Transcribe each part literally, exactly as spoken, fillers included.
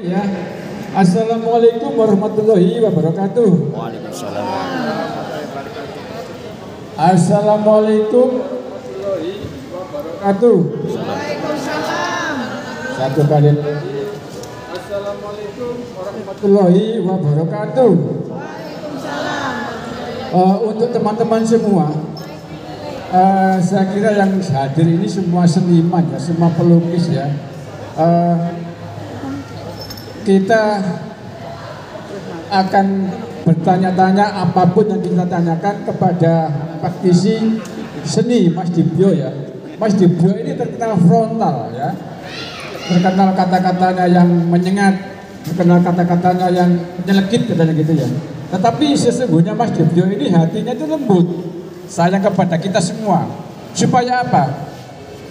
Ya. Assalamualaikum warahmatullahi wabarakatuh. Waalaikumsalam. Assalamualaikum warahmatullahi wabarakatuh. Waalaikumsalam. Satu kali lagi. Assalamualaikum warahmatullahi wabarakatuh. Waalaikumsalam. Uh, untuk teman-teman semua, uh, saya kira yang hadir ini semua seniman ya, semua pelukis ya. Uh, Kita akan bertanya-tanya apapun yang kita tanyakan kepada praktisi seni Mas Dibyo ya. Mas Dibyo ini terkenal frontal ya. Terkenal kata-katanya yang menyengat, terkenal kata-katanya yang nyelekit katanya gitu ya. Tetapi sesungguhnya Mas Dibyo ini hatinya itu lembut. Sayang kepada kita semua. Supaya apa?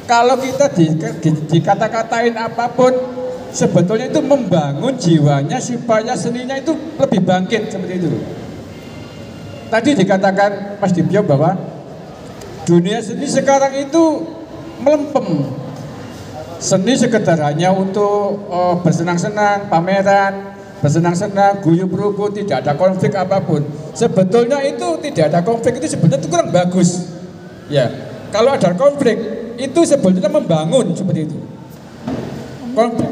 Kalau kita di, di, dikata-katain apapun sebetulnya itu membangun jiwanya supaya seninya itu lebih bangkit seperti itu. Tadi dikatakan Mas Dibyo bahwa dunia seni sekarang itu melempem. Seni sekedar hanya untuk oh, bersenang-senang, pameran, bersenang-senang, guyub rugu, tidak ada konflik apapun. Sebetulnya itu tidak ada konflik itu sebetulnya itu kurang bagus. Ya, kalau ada konflik itu sebetulnya membangun seperti itu. Konflik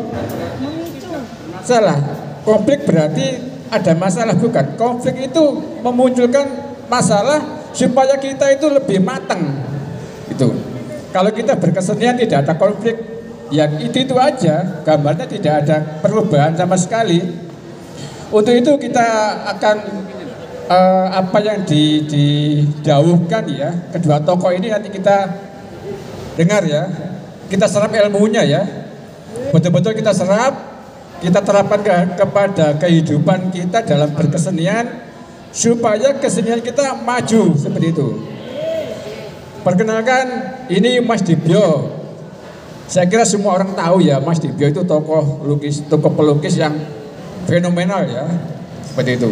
salah, konflik berarti ada masalah bukan? Konflik itu memunculkan masalah supaya kita itu lebih matang. Itu kalau kita berkesenian tidak ada konflik, yang itu itu aja gambarnya tidak ada perubahan sama sekali. Untuk itu kita akan uh, apa yang di, didauhkan ya kedua tokoh ini nanti kita dengar ya, kita serap ilmunya ya. Betul-betul kita serap, kita terapkan ke, kepada kehidupan kita dalam berkesenian supaya kesenian kita maju seperti itu. Perkenalkan, ini Mas Dibyo. Saya kira semua orang tahu ya, Mas Dibyo itu tokoh lukis, tokoh pelukis yang fenomenal ya, seperti itu.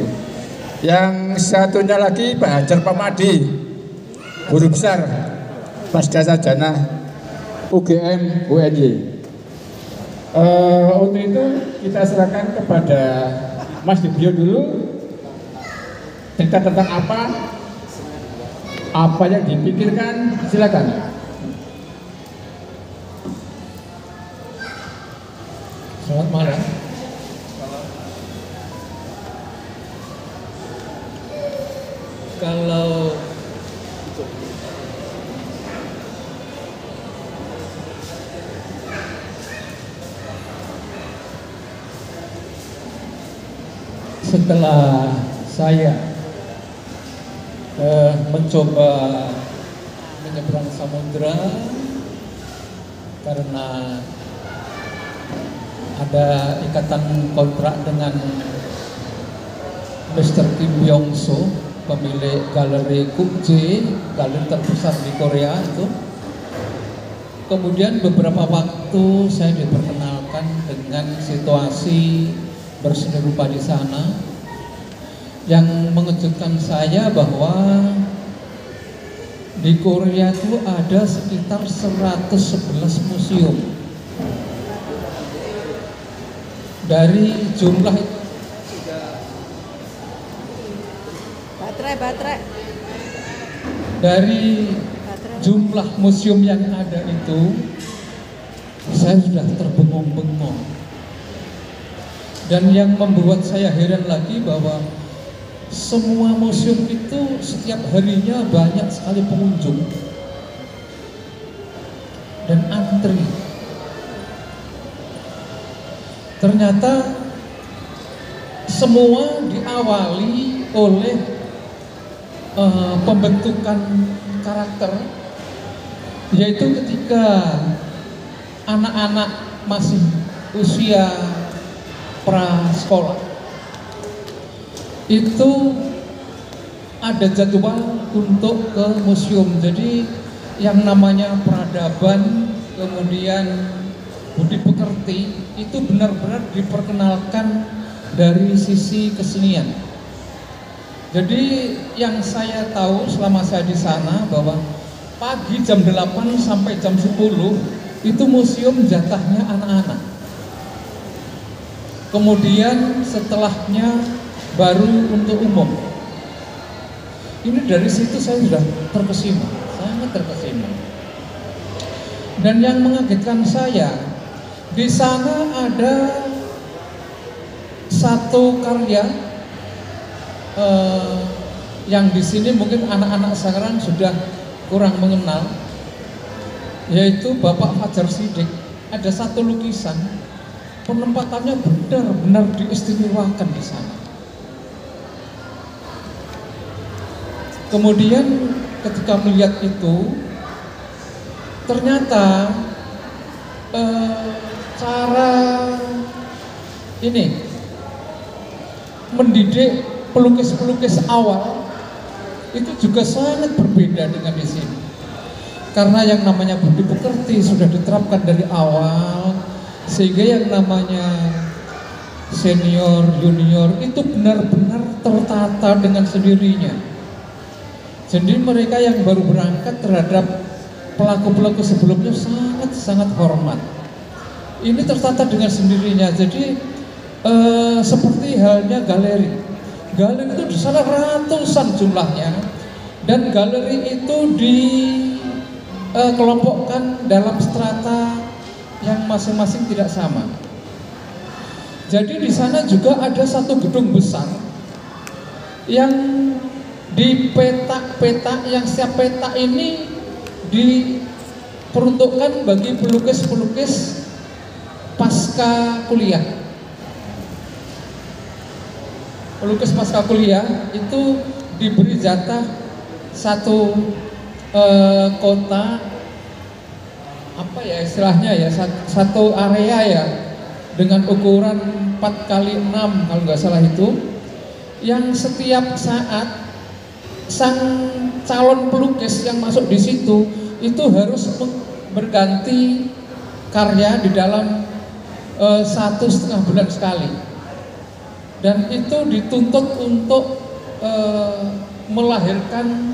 Yang satunya lagi Pak Hajar Pamadhi, guru besar Pascasarjana U G M U N Y. Uh, untuk itu kita serahkan kepada Mas Dibyo dulu cerita tentang apa apa yang dipikirkan, silakan. Selamat malam. Kalau setelah saya eh, mencoba menyeberang samudera karena ada ikatan kontrak dengan Mister Kim Yong So, pemilik galeri Kukje, galeri terbesar di Korea itu. Kemudian beberapa waktu saya diperkenalkan dengan situasi berseni rupa di sana, yang mengejutkan saya bahwa di Korea itu ada sekitar seratus sebelas museum. Dari jumlah baterai baterai dari jumlah museum yang ada itu, saya sudah terbengong-bengong. Dan yang membuat saya heran lagi bahwa semua museum itu setiap harinya banyak sekali pengunjung dan antri. Ternyata semua diawali oleh uh, pembentukan karakter, yaitu ketika anak-anak masih usia prasekolah itu ada jadwal untuk ke museum. Jadi yang namanya peradaban, kemudian budi pekerti itu benar-benar diperkenalkan dari sisi kesenian. Jadi yang saya tahu selama saya di sana bahwa pagi jam delapan sampai jam sepuluh itu museum jatahnya anak-anak. kemudian setelahnya baru untuk umum. Ini dari situ saya sudah terkesima, sangat terkesima. Dan yang mengagetkan saya, di sana ada satu karya eh, yang di sini mungkin anak-anak sekarang sudah kurang mengenal, yaitu Bapak Fajar Sidik. Ada satu lukisan, penempatannya benar-benar diistimewakan di sana. Kemudian ketika melihat itu, ternyata eh, cara ini mendidik pelukis-pelukis awal itu juga sangat berbeda dengan di sini. Karena yang namanya budi pekerti sudah diterapkan dari awal, sehingga yang namanya senior, junior itu benar-benar tertata dengan sendirinya. Jadi mereka yang baru berangkat terhadap pelaku-pelaku sebelumnya sangat-sangat hormat. Ini tertata dengan sendirinya. Jadi eh, seperti halnya galeri. Galeri itu di sana ratusan jumlahnya, dan galeri itu dikelompokkan eh, dalam strata yang masing-masing tidak sama. Jadi di sana juga ada satu gedung besar yang di petak-petak, yang setiap petak ini diperuntukkan bagi pelukis-pelukis pasca kuliah. Pelukis pasca kuliah itu diberi jatah satu eh, kota, apa ya istilahnya ya, satu area ya, dengan ukuran empat kali enam kalau nggak salah itu, yang setiap saat sang calon pelukis yang masuk di situ itu harus berganti karya di dalam e, satu setengah bulan sekali, dan itu dituntut untuk e, melahirkan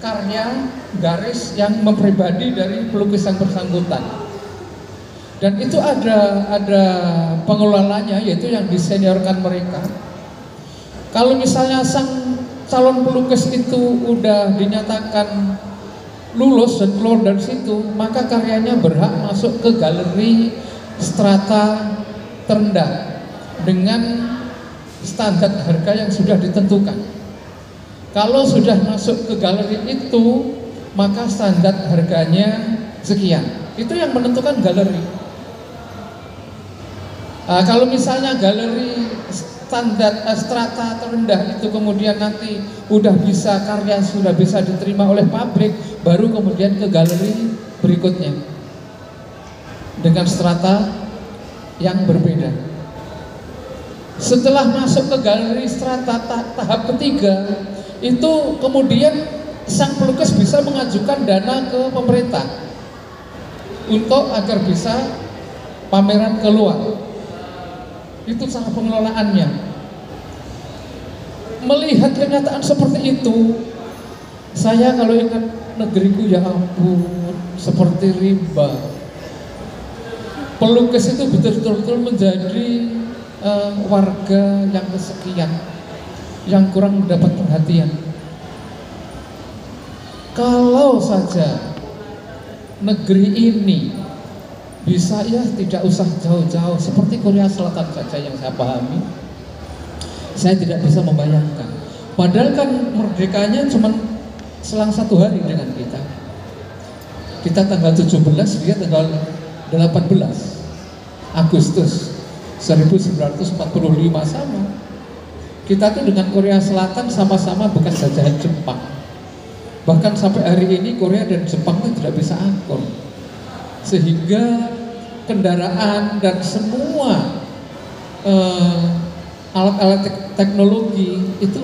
karya garis yang mempribadi dari pelukis yang bersangkutan. Dan itu ada ada pengelolanya, yaitu yang diseniorkan mereka. Kalau misalnya sang calon pelukis itu udah dinyatakan lulus dan keluar dari situ, maka karyanya berhak masuk ke galeri strata terendah dengan standar harga yang sudah ditentukan. Kalau sudah masuk ke galeri itu, maka standar harganya sekian. Itu yang menentukan galeri. Nah, kalau misalnya galeri standar eh, strata terendah itu kemudian nanti udah bisa, karya sudah bisa diterima oleh pabrik, baru kemudian ke galeri berikutnya dengan strata yang berbeda. Setelah masuk ke galeri strata ta tahap ketiga itu, kemudian sang pelukis bisa mengajukan dana ke pemerintah untuk agar bisa pameran keluar. Itu cara pengelolaannya. Melihat kenyataan seperti itu, saya kalau ingat negeriku, ya ampun, seperti rimba. Pelukis itu betul-betul menjadi uh, warga yang kesekian, yang kurang mendapat perhatian. Kalau saja negeri ini bisa, ya tidak usah jauh-jauh, seperti Korea Selatan saja yang saya pahami. Saya tidak bisa membayangkan, padahal kan merdekanya cuma selang satu hari dengan kita. Kita tanggal tujuh belas, dia tanggal delapan belas Agustus seribu sembilan ratus empat puluh lima, sama. Kita tuh dengan Korea Selatan sama-sama bekas jajahan Jepang. Bahkan sampai hari ini Korea dan Jepang itu tidak bisa akur, sehingga kendaraan dan semua alat-alat eh, teknologi itu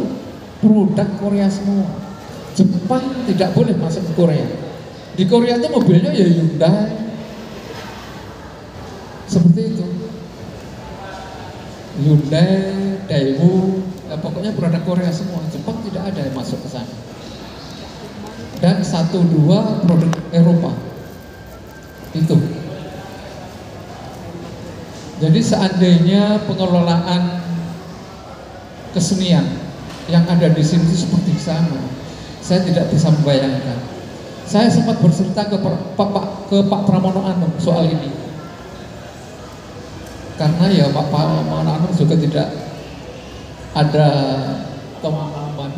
produk Korea semua. Jepang tidak boleh masuk ke Korea. Di Korea itu mobilnya ya Hyundai, seperti itu, Hyundai, Daewoo, eh, pokoknya produk Korea semua. Jepang tidak ada yang masuk ke sana, dan satu dua produk Eropa itu. Jadi seandainya pengelolaan kesenian yang ada di sini seperti sana, saya tidak bisa membayangkan. Saya sempat bercerita ke, ke Pak Pramono Anung soal ini, karena ya Pak Pramono Anung juga tidak ada pengalaman,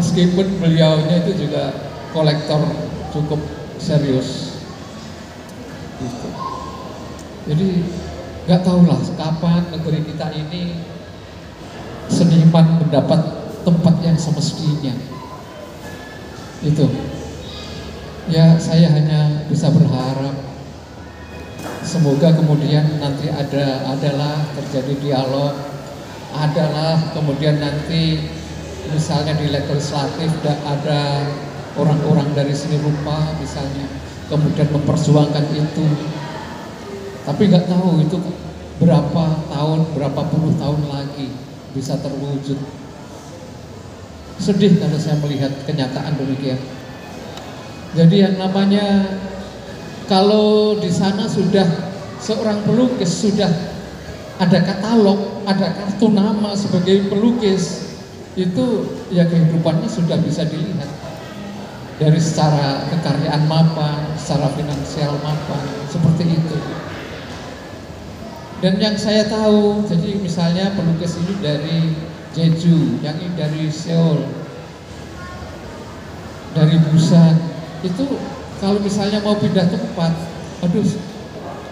meskipun beliaunya itu juga kolektor cukup serius. Gitu. Jadi nggak tahulah kapan negeri kita ini seniman mendapat tempat yang semestinya. Itu ya, saya hanya bisa berharap semoga kemudian nanti ada adalah terjadi dialog, adalah kemudian nanti misalnya di legislatif ada orang-orang dari seni rupa misalnya kemudian memperjuangkan itu. Tapi nggak tahu itu berapa tahun, berapa puluh tahun lagi bisa terwujud. Sedih kalau saya melihat kenyataan demikian. Jadi yang namanya kalau di sana sudah seorang pelukis sudah ada katalog, ada kartu nama sebagai pelukis, itu ya kehidupannya sudah bisa dilihat dari secara kekaryaan mapan, secara finansial mapan, seperti itu. Dan yang saya tahu, jadi misalnya pelukis ini dari Jeju, yang ini dari Seoul, dari Busan, itu kalau misalnya mau pindah tempat, aduh,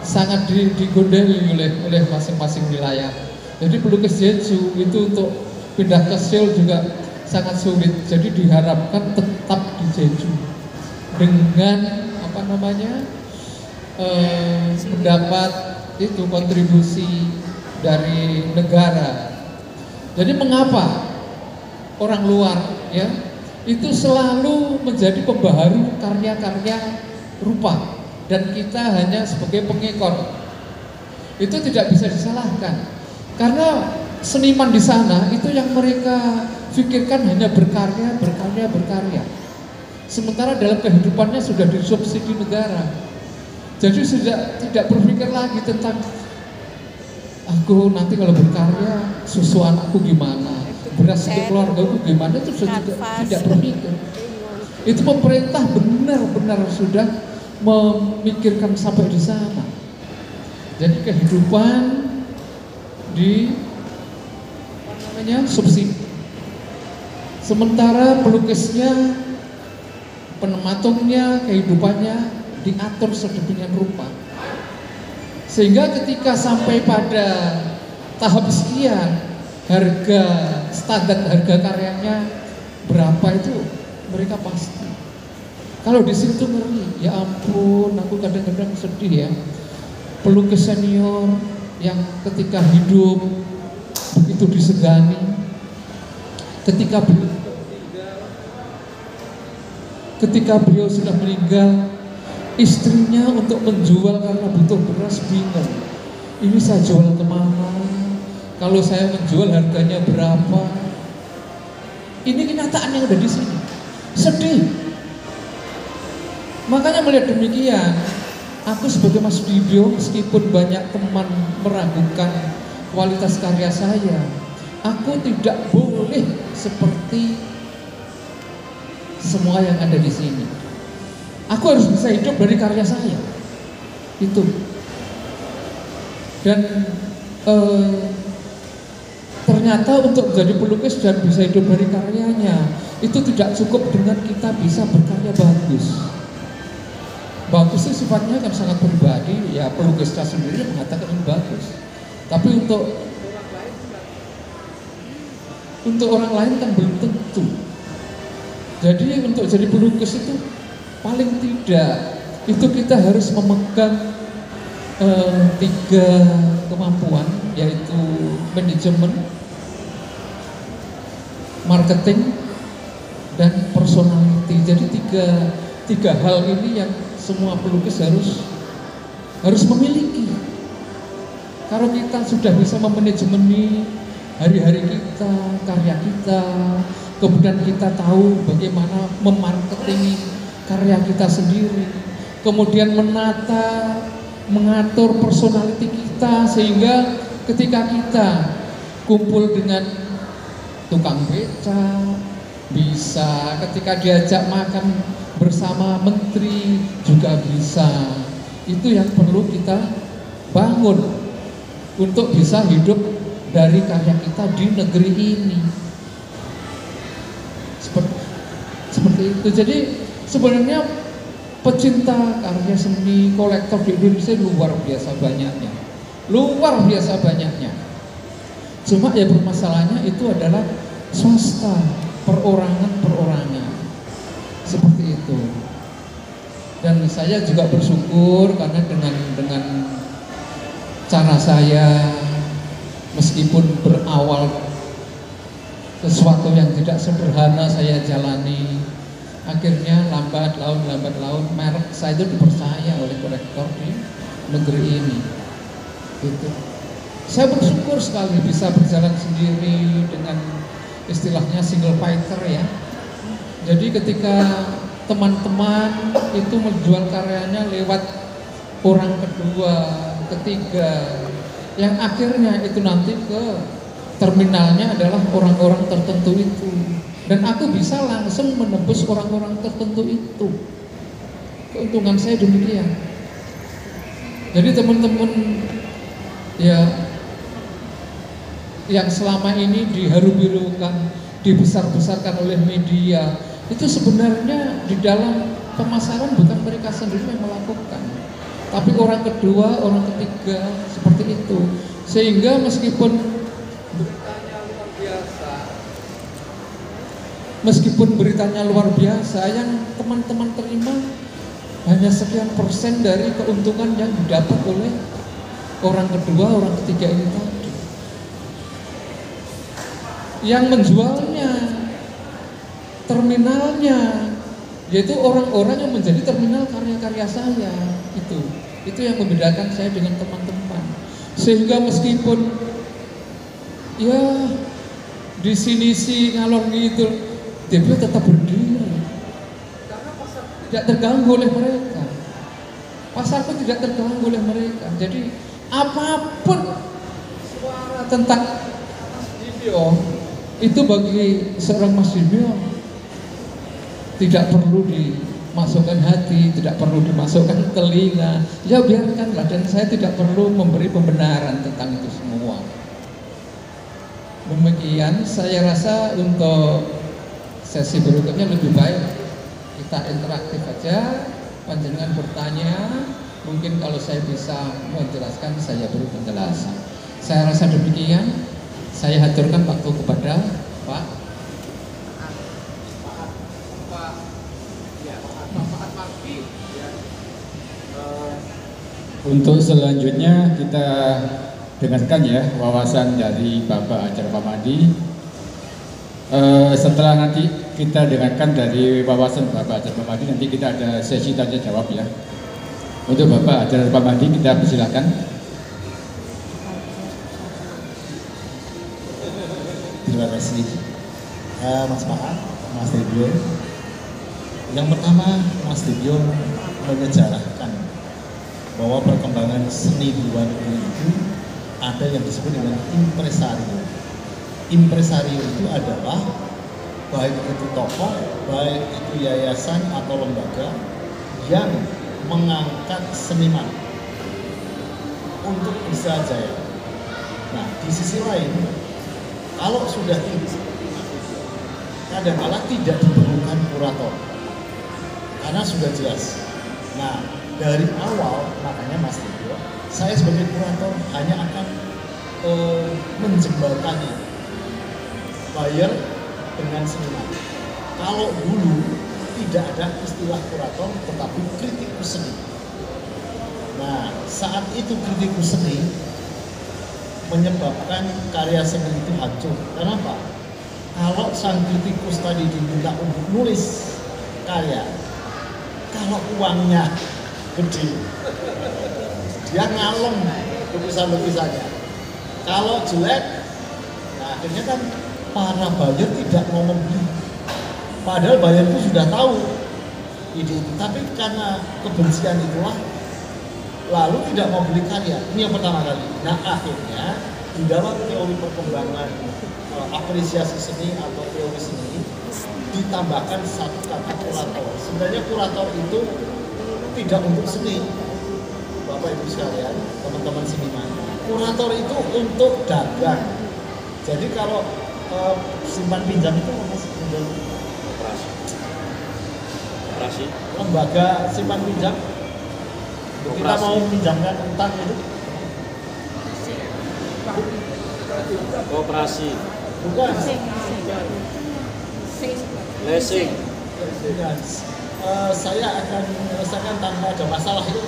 sangat digodeli oleh oleh masing-masing wilayah. Jadi pelukis Jeju itu untuk pindah ke Seoul juga sangat sulit. Jadi diharapkan tetap di Jeju dengan apa namanya eh, mendapat itu kontribusi dari negara. Jadi mengapa orang luar ya itu selalu menjadi pembaharu karya-karya rupa dan kita hanya sebagai pengekor? Itu tidak bisa disalahkan karena seniman di sana itu yang mereka pikirkan hanya berkarya, berkarya, berkarya. Sementara dalam kehidupannya sudah disubsidi negara. Jadi sudah tidak berpikir lagi tentang aku nanti kalau berkarya susu anakku gimana, beras untuk keluarga aku gimana, itu sudah tidak berpikir. Itu pemerintah benar-benar sudah memikirkan sampai di sana. Jadi kehidupan di namanya subsidi. Sementara pelukisnya, penematungnya, kehidupannya diatur sedemikian rupa sehingga ketika sampai pada tahap sekian harga standar harga karyanya berapa itu mereka pasti. Kalau di situ ngeri, ya ampun, aku kadang-kadang sedih ya, pelukis senior yang ketika hidup begitu disegani, ketika beliau ketika beliau sudah meninggal, istrinya untuk menjual karena butuh beras bingung. Ini saya jual kemana? Kalau saya menjual harganya berapa? Ini kenyataan yang ada di sini. Sedih. Makanya melihat demikian, aku sebagai Mas Dibyo meskipun banyak teman meragukan kualitas karya saya, aku tidak boleh seperti semua yang ada di sini. Aku harus bisa hidup dari karya saya. Itu. Dan eh, ternyata untuk menjadi pelukis dan bisa hidup dari karyanya, itu tidak cukup dengan kita bisa berkarya bagus. Bagus itu sifatnya kan sangat pribadi, ya pelukisnya sendiri mengatakan ini bagus. Tapi untuk untuk orang lain kan belum tentu. Jadi untuk jadi pelukis itu paling tidak itu kita harus memegang eh, tiga kemampuan, yaitu manajemen, marketing, dan personality. Jadi tiga tiga hal ini yang semua pelukis harus harus memiliki. Kalau kita sudah bisa memanajemeni hari-hari kita, karya kita, kemudian kita tahu bagaimana memarketing karya kita sendiri, kemudian menata mengatur personality kita, sehingga ketika kita kumpul dengan tukang beca, bisa ketika diajak makan bersama menteri juga bisa. Itu yang perlu kita bangun untuk bisa hidup dari karya kita di negeri ini. Seperti, seperti itu. Jadi sebenarnya pecinta karya seni, kolektor di Indonesia luar biasa banyaknya. Luar biasa banyaknya. Cuma ya permasalahannya itu adalah swasta, perorangan-perorangan. Seperti itu. Dan saya juga bersyukur karena dengan dengan cara saya, meskipun berawal sesuatu yang tidak sederhana saya jalani, akhirnya lambat laun lambat laun merek saya itu dipercaya oleh kolektor di negeri ini. Gitu. Saya bersyukur sekali bisa berjalan sendiri dengan istilahnya single fighter ya. Jadi ketika teman-teman itu menjual karyanya lewat orang kedua, ketiga, yang akhirnya itu nanti ke terminalnya adalah orang-orang tertentu itu, dan aku bisa langsung menembus orang-orang tertentu itu. Keuntungan saya demikian. Jadi teman-teman ya yang selama ini diharu-birukan, dibesar-besarkan oleh media, itu sebenarnya di dalam pemasaran bukan mereka sendiri yang melakukan, tapi orang kedua, orang ketiga, seperti itu. Sehingga meskipun beritanya luar biasa, meskipun beritanya luar biasa, yang teman-teman terima hanya sekian persen dari keuntungan yang didapat oleh orang kedua, orang ketiga ini tadi. Yang menjualnya, terminalnya, yaitu orang-orang yang menjadi terminal karya-karya saya. Itu itu yang membedakan saya dengan teman-teman. Sehingga meskipun ya di sini sih ngalor gitu, Dibyo tetap berdiri karena pasarku tidak terganggu oleh mereka. Pasarku tidak terganggu oleh mereka. Jadi apapun suara tentang Mas Dibyo itu bagi seorang Mas Dibyo tidak perlu dimasukkan hati, tidak perlu dimasukkan telinga. Ya biarkanlah, dan saya tidak perlu memberi pembenaran tentang itu semua. Demikian, saya rasa untuk sesi berikutnya lebih baik kita interaktif aja. Panjenengan bertanya, mungkin kalau saya bisa menjelaskan, saya beri penjelasan. Saya rasa demikian, saya haturkan waktu kepada Pak untuk selanjutnya kita dengarkan ya wawasan dari Bapak Hajar Pamadhi. E, setelah nanti kita dengarkan dari wawasan Bapak Hajar Pamadhi, nanti kita ada sesi tanya jawab ya. Untuk Bapak Hajar Pamadhi kita persilahkan. Terima kasih e, Mas Pak, Mas Dibyo. Yang pertama, Mas Dibyo menyejarahkan bahwa perkembangan seni di luar negeri itu ada yang disebut dengan impresario. Impresario itu adalah baik itu tokoh, baik itu yayasan atau lembaga yang mengangkat seniman untuk bisa jaya. Nah, di sisi lain, kalau sudah tinggi, kadang-kadang tidak diperlukan kurator karena sudah jelas. Nah, dari awal, makanya Mas Dibyo, saya sebagai kurator hanya akan e, menjembatani buyer dengan seniman. Kalau dulu tidak ada istilah kurator, tetapi kritikus seni. Nah, saat itu kritikus seni menyebabkan karya seni itu hancur. Kenapa? Kalau sang kritikus tadi diminta untuk nulis karya, kalau uangnya gede, dia ngalem lukisan-lukisannya. Kalau jelek, nah akhirnya kan para buyer tidak mau membeli. Padahal buyer itu sudah tahu ide itu, tapi karena kebencian itulah lalu tidak mau beli karya. Ini yang pertama kali. Nah akhirnya di dalam teori perkembangan uh, apresiasi seni atau teori seni ditambahkan satu kata kurator. Sebenarnya kurator itu tidak untuk seni, Bapak Ibu sekalian, teman-teman seniman. Kurator itu untuk dagang. Jadi kalau uh, simpan pinjam itu masih pinjam operasi. Operasi. Lembaga simpan pinjam. Operasi. Kita mau pinjamkan utang itu. Operasi. Bukan. Leasing. Uh, saya akan menyelesaikan tanpa ada masalah itu.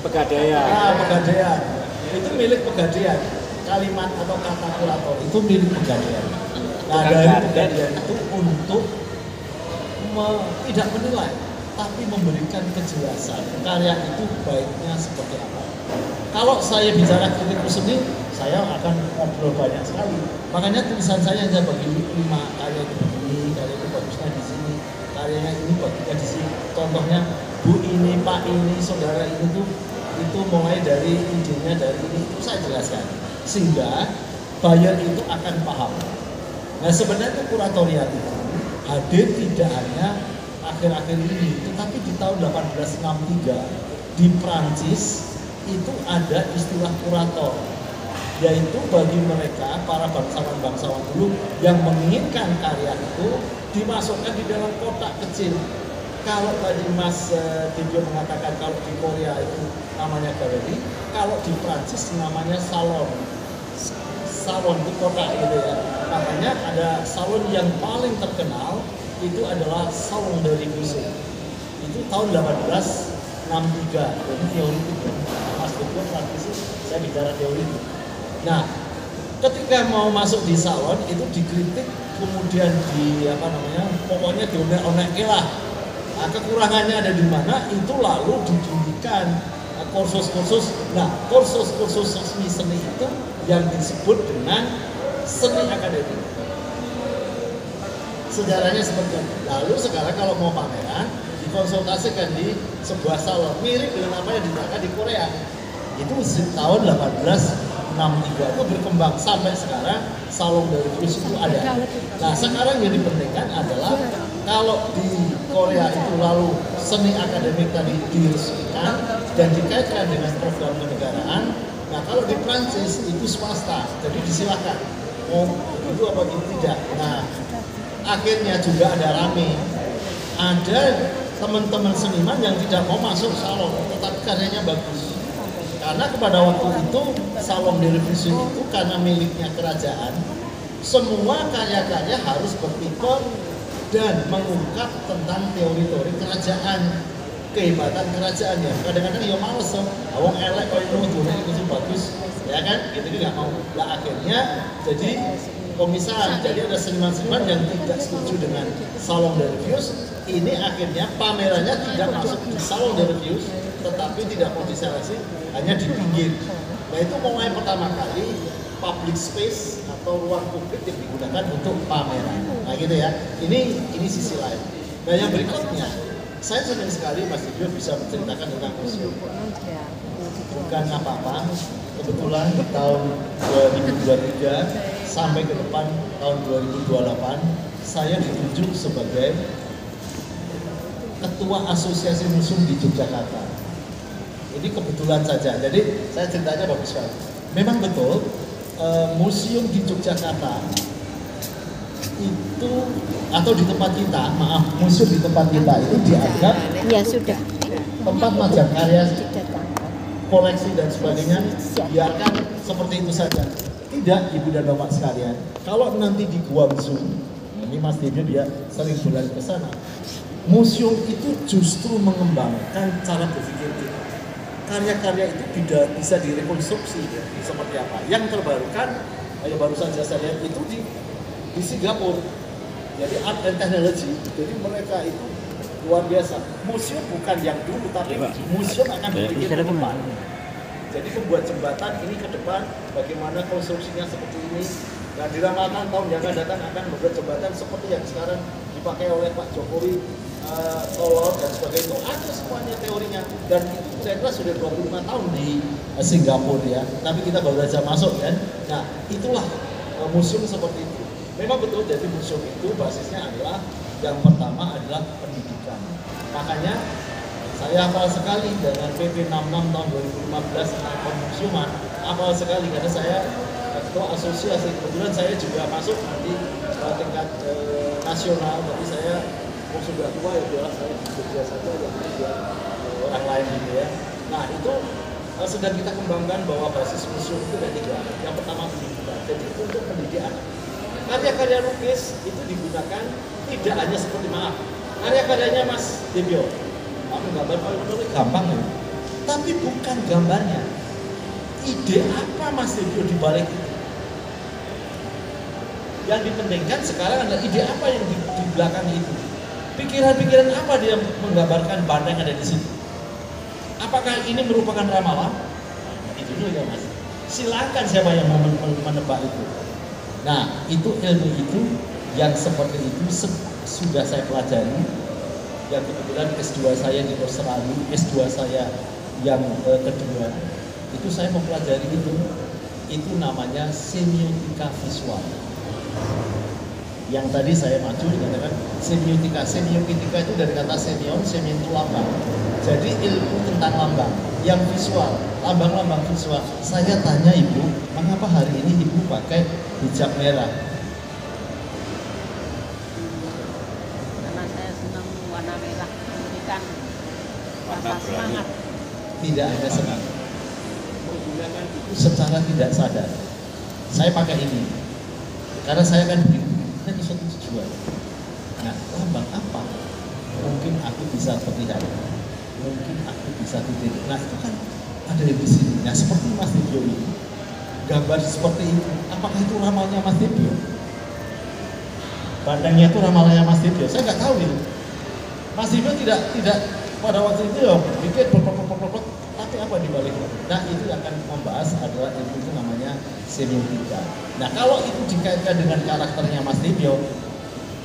Pegadaian. Ah, pegadaian. Itu milik pegadaian. Kalimat atau kata kurator itu milik pegadaian. Nah, dari pegadaian itu untuk me, tidak menilai, tapi memberikan kejelasan karya itu baiknya seperti apa. Kalau saya bicara kritikus seni, saya akan ngobrol banyak sekali. Makanya tulisan saya hanya bagi lima karya itu begini, karya itu bagusnya di sini, karyanya ini bagusnya di sini. Contohnya Bu ini, Pak ini, saudara ini tuh itu mulai dari idenya dari ini itu saya jelaskan sehingga buyer itu akan paham. Nah sebenarnya kuratoriat itu hadir tidak hanya akhir-akhir ini, tetapi di tahun delapan belas enam puluh tiga di Prancis itu ada istilah kurator, yaitu bagi mereka para bangsawan-bangsawan dulu yang menginginkan karya itu dimasukkan di dalam kotak kecil. Kalau tadi Mas Dibyo mengatakan kalau di Korea itu namanya galeri, kalau di Prancis namanya salon. Salon di kota gitu ya. Makanya ada salon yang paling terkenal itu adalah Salon des Refusés. Itu tahun delapan belas enam puluh tiga. Jadi teori itu. Mas Dibyo praktisi, saya bicara teori itu. Nah, ketika mau masuk di salon itu dikritik, kemudian di apa namanya, pokoknya dionek-onek lah. Nah, kekurangannya ada di mana itu lalu dijadikan kursus-kursus. Nah, kursus-kursus seni seni itu yang disebut dengan seni akademik. Sejarahnya seperti itu. Lalu sekarang kalau mau pameran dikonsultasikan di sebuah salon mirip dengan apa yang dilakukan di Korea. Itu tahun delapan belas enam puluh tiga itu berkembang sampai sekarang salon dari Swiss itu ada. Nah, sekarang yang dipentingkan adalah kalau di Korea itu lalu seni akademik tadi diresmikan dan dikaitkan dengan program kenegaraan. Nah kalau di Prancis itu swasta, jadi disilakan mau oh, itu apa itu tidak. Nah akhirnya juga ada rame, ada teman-teman seniman yang tidak mau masuk salon, tetapi karyanya bagus. Karena kepada waktu itu Salon des Refusés itu karena miliknya kerajaan, semua karya-karya harus bertipe dan mengungkap tentang teori-teori kerajaan, kehebatan kerajaan ya. Kadang-kadang ya males dong, awang elek kalau itu dunia itu bagus, ya kan? Itu juga mau. Nah akhirnya jadi komisaran, jadi ada seniman-seniman yang tidak setuju dengan Salon des Refusés. Ini akhirnya pamerannya tidak masuk di Salon des Refusés, tetapi tidak mau diseleksi, hanya di pinggir. Nah itu mulai pertama kali public space atau ruang publik yang digunakan untuk pameran. Nah gitu ya, ini ini sisi lain. Nah yang berikutnya, saya senang sekali Mas Dibyo bisa menceritakan tentang museum. Bukan apa-apa, kebetulan di tahun dua ribu dua puluh tiga sampai ke depan tahun dua ribu dua puluh delapan saya ditunjuk sebagai Ketua Asosiasi Museum di Yogyakarta. Ini kebetulan saja, jadi saya ceritanya bagus sekali. Memang betul, Uh, museum di Yogyakarta itu atau di tempat kita, maaf, museum di tempat kita itu dianggap ya, sudah. tempat magang karya, koleksi dan sebagainya, biarkan seperti itu saja. Tidak, Ibu dan Bapak sekalian, kalau nanti di Gua Museum, ini Mas Dibyo dia sering berlari ke sana. Museum itu justru mengembangkan cara berpikir kita. Karya-karya itu tidak bisa direkonstruksi ya, seperti apa. Yang terbarukan, yang baru saja saya lihat itu di, di Singapura. Jadi art and technology, jadi mereka itu luar biasa. Museum bukan yang dulu, tapi ya, museum akan berpikir ke depan. Jadi membuat jembatan ini ke depan, bagaimana konstruksinya seperti ini. Dan diramalkan tahun yang akan datang akan membuat jembatan seperti yang sekarang dipakai oleh Pak Jokowi, uh, Solon dan sebagainya. Itu ada semuanya teorinya dan itu saya kira sudah dua puluh lima tahun di Singapura ya, tapi kita baru saja masuk kan. Nah itulah museum seperti itu. Memang betul, jadi museum itu basisnya adalah yang pertama adalah pendidikan. Makanya saya hafal sekali dengan P P enam puluh enam tahun dua ribu lima belas tentang penmusuman, hafal sekali karena saya ketua asosiasi. Kebetulan saya juga masuk di uh, tingkat uh, nasional, tapi saya oh, sudah tua ya, biar saya bekerja saja yang uh, orang lain gitu ya. Nah itu uh, sedang kita kembangkan bahwa basis museum itu ada tiga. Yang pertama pendidikan, jadi untuk pendidikan karya-karya lukis itu digunakan tidak hanya seperti maaf karya-karyanya Mas Dibyo. Aku gambar paling gampang ya, tapi bukan gambarnya. Ide apa Mas Dibyo dibalik itu? Yang dipentingkan sekarang adalah ide apa yang di, di belakang itu. Pikiran-pikiran apa dia menggambarkan benda yang ada di situ? Apakah ini merupakan ramalan? Nah, itu dulu ya Mas. Silakan siapa yang mau menebak itu. Nah, itu ilmu itu yang seperti itu se sudah saya pelajari. Yang kebetulan S dua saya di Australia, S dua saya yang eh, kedua itu saya mempelajari itu itu namanya semiotika visual. Yang tadi saya maju dikatakan semiotika, semiotika itu dari kata semion, semion itu lambang. Jadi ilmu tentang lambang yang visual, lambang-lambang visual. Saya tanya ibu, mengapa hari ini ibu pakai hijab merah? Semangat. Tidak ada semangat. Menggunakan itu secara tidak sadar. Saya pakai ini karena saya kan punya suatu tujuan. Nah, lambang apa? Mungkin aku bisa terlihat. Mungkin aku bisa titik. Nah, itu kan ada di sini. Nah, seperti Mas Dibyo ini, gambar seperti itu. Apakah itu ramalnya Mas Dibyo? Bandangnya itu ramalnya Mas Dibyo. Saya nggak tahu itu. Mas Dibyo tidak tidak pada waktu itu ya, bikin plot-plot-plot, tapi apa dibaliknya? Nah itu yang akan membahas adalah ilmu itu namanya semiotika. Nah kalau itu dikaitkan dengan karakternya Mas Dibyo,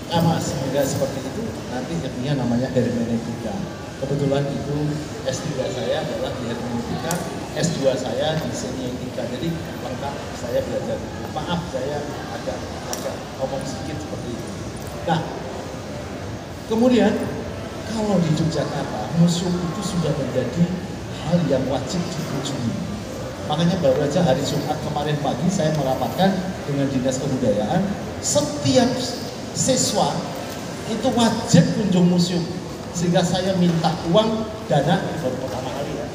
nah Mas, enggak seperti itu, nanti ilmunya namanya hermeneutika. Kebetulan itu S tiga saya adalah di hermeneutika, S dua saya di semiotika. Jadi lengkap saya belajar. Maaf saya agak agak omong sedikit seperti itu. Nah kemudian kalau di Yogyakarta, museum itu sudah menjadi hal yang wajib dikunjungi. Makanya baru saja hari Jumat kemarin pagi saya merapatkan dengan Dinas Kebudayaan, setiap siswa itu wajib kunjung museum. Sehingga saya minta uang dana baru pertama kali ya,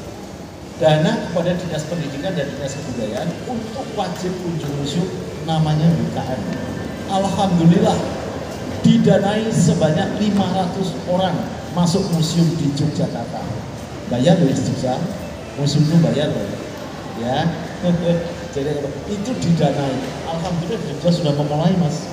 dana kepada Dinas Pendidikan dan Dinas Kebudayaan untuk wajib kunjung museum, namanya U K M. Alhamdulillah didanai sebanyak lima ratus orang. Masuk museum di Yogyakarta, bayar loh di Jogja, museum itu bayar loh, ya. Jadi itu didanai. Alhamdulillah Jogja sudah memulai Mas.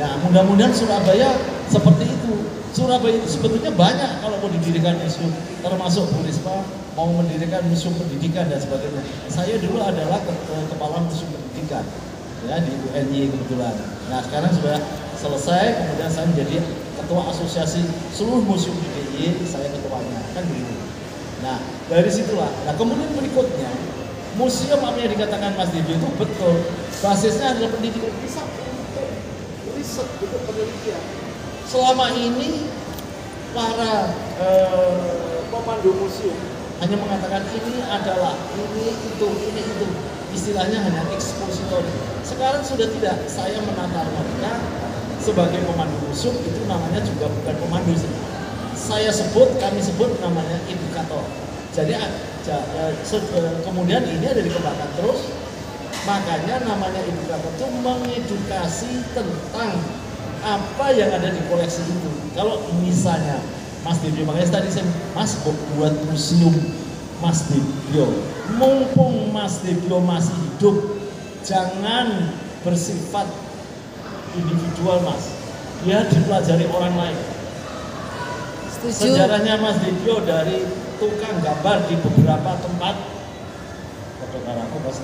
Nah mudah-mudahan Surabaya seperti itu. Surabaya itu sebetulnya banyak kalau mau didirikan museum, termasuk Bu Risma mau mendirikan museum pendidikan dan sebagainya. Saya dulu adalah kepala museum pendidikan, ya di U N Y kebetulan. Nah sekarang sudah selesai, kemudian saya menjadi ketua asosiasi seluruh museum di D I Y, saya ketuanya, kan begitu. Nah, dari situlah. Nah, kemudian berikutnya, museum apa yang dikatakan Mas Dibyo itu betul. Basisnya adalah pendidikan riset, riset untuk penelitian. Selama ini, para eh, pemandu museum hanya mengatakan ini adalah, ini itu, ini itu. Istilahnya hanya ekspositor. Sekarang sudah tidak, saya menatar mereka sebagai pemandu museum, itu namanya juga bukan pemandu, saya sebut, kami sebut namanya edukator. Jadi kemudian ini ada dikembangkan terus, makanya namanya edukator itu mengedukasi tentang apa yang ada di koleksi itu. Kalau misalnya Mas Dibyo, makanya tadi saya Mas buat museum Mas Dibyo, mumpung Mas Dibyo masih hidup, jangan bersifat individual Mas, dia dipelajari orang lain. Setuju. Sejarahnya Mas Dibyo dari tukang gambar di beberapa tempat. Kedengar aku Mas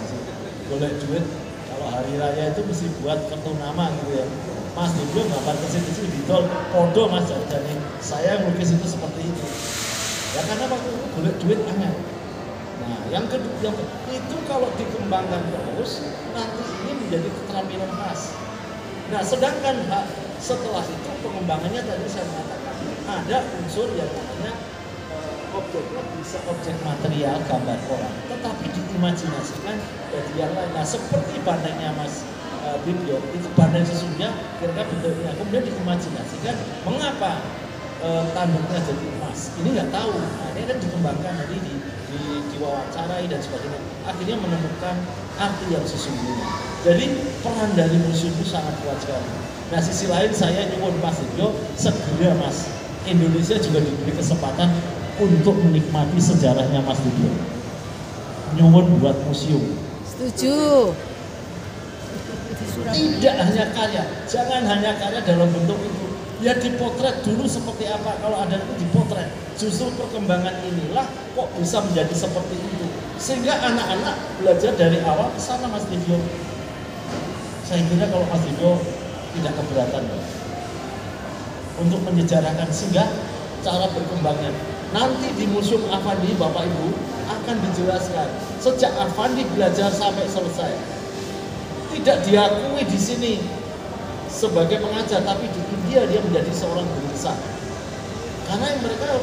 boleh duit, kalau hari raya itu mesti buat kartu nama gitu ya. Mas Dibyo gambar kecil-kecil di tol, podo Mas, jadi saya lukis itu seperti itu. ya karena waktu itu boleh duit banyak. Nah yang kedua itu kalau dikembangkan terus nanti ini menjadi keterampilan khas. Nah sedangkan setelah itu pengembangannya tadi saya mengatakan ada unsur yang namanya objek, bisa objek material gambar orang, tetapi diimajinasikan dari yang lain. Nah seperti bandengnya Mas uh, Dibyo, itu bandeng sesungguhnya kira-kira bentuknya, kemudian diimajinasikan mengapa uh, tanduknya jadi emas, ini nggak tahu. Nah, ini kan dikembangkan tadi di, di, diwawancarai dan sebagainya, akhirnya menemukan arti yang sesungguhnya. Jadi peran dari museum itu sangat kuat sekali. Nah sisi lain saya nyuwun Mas Dibyo, segera Mas, Indonesia juga diberi kesempatan untuk menikmati sejarahnya Mas Dibyo. Nyuwun buat museum. Setuju. Tidak hanya karya, jangan hanya karya dalam bentuk itu. Ya dipotret dulu seperti apa, kalau ada itu dipotret. Justru perkembangan inilah kok bisa menjadi seperti itu. Sehingga anak-anak belajar dari awal ke sana Mas Dibyo. Saya kira kalau Mas Dibyo tidak keberatan ya, untuk menyejarahkan sehingga cara berkembangnya. Nanti di Museum Afandi, Bapak Ibu, akan dijelaskan sejak Afandi belajar sampai selesai. Tidak diakui di sini sebagai pengajar, tapi di India dia menjadi seorang guru besar. Karena mereka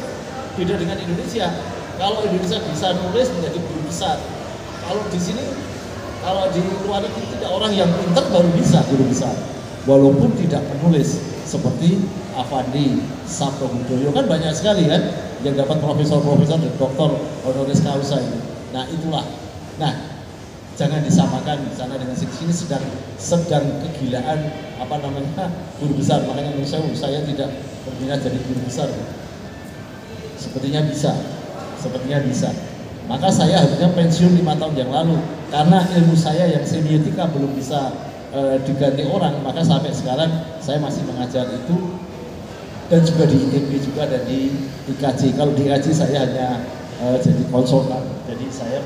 beda dengan Indonesia. Kalau Indonesia bisa nulis menjadi guru besar. Kalau di sini, kalau di luar negeri tidak, orang yang pintar baru bisa guru besar. Walaupun tidak penulis seperti Afandi, Sabto Hudoyo, kan banyak sekali kan yang dapat profesor-profesor dan doktor honoris causa ini. Nah itulah. Nah jangan disamakan di sana dengan sini, sedang sedang kegilaan apa namanya guru besar. Makanya menurut saya, saya tidak berminat jadi guru besar. Sepertinya bisa, sepertinya bisa. Maka saya harusnya pensiun lima tahun yang lalu karena ilmu saya yang semiotika belum bisa e, diganti orang. Maka sampai sekarang saya masih mengajar itu. Dan juga di I N P I juga, dan di I K C. Kalau di I K C saya hanya uh, jadi konsultan, jadi saya